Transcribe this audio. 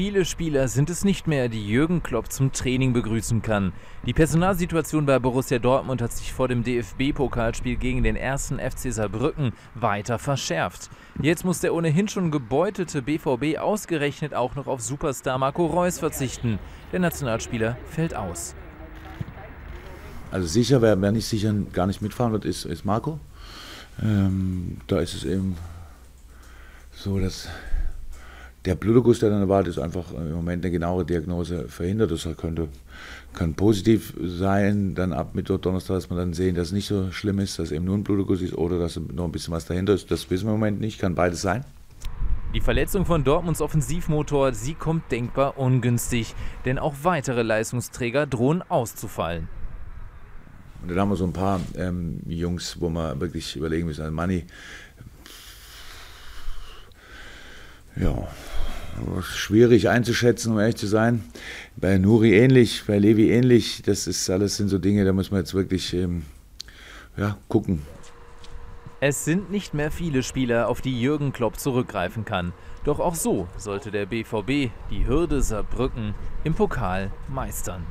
Viele Spieler sind es nicht mehr, die Jürgen Klopp zum Training begrüßen kann. Die Personalsituation bei Borussia Dortmund hat sich vor dem DFB-Pokalspiel gegen den 1. FC Saarbrücken weiter verschärft. Jetzt muss der ohnehin schon gebeutelte BVB ausgerechnet auch noch auf Superstar Marco Reus verzichten. Der Nationalspieler fällt aus. Also sicher, wer nicht sicher gar nicht mitfahren wird, ist Marco. Da ist es eben so, dass der Bluterguss, der dann erwartet, ist einfach im Moment eine genaue Diagnose verhindert. Das kann positiv sein, dann ab Mittwoch, Donnerstag, dass man dann sehen, dass es nicht so schlimm ist, dass eben nur ein Bluterguss ist oder dass noch ein bisschen was dahinter ist. Das wissen wir im Moment nicht, kann beides sein. Die Verletzung von Dortmunds Offensivmotor, sie kommt denkbar ungünstig, denn auch weitere Leistungsträger drohen auszufallen. Und dann haben wir so ein paar Jungs, wo wir wirklich überlegen müssen, also Manni, ja, schwierig einzuschätzen, um ehrlich zu sein. Bei Nuri ähnlich, bei Levi ähnlich. Das ist alles sind so Dinge, da muss man jetzt wirklich gucken. Es sind nicht mehr viele Spieler, auf die Jürgen Klopp zurückgreifen kann. Doch auch so sollte der BVB die Hürde Saarbrücken im Pokal meistern.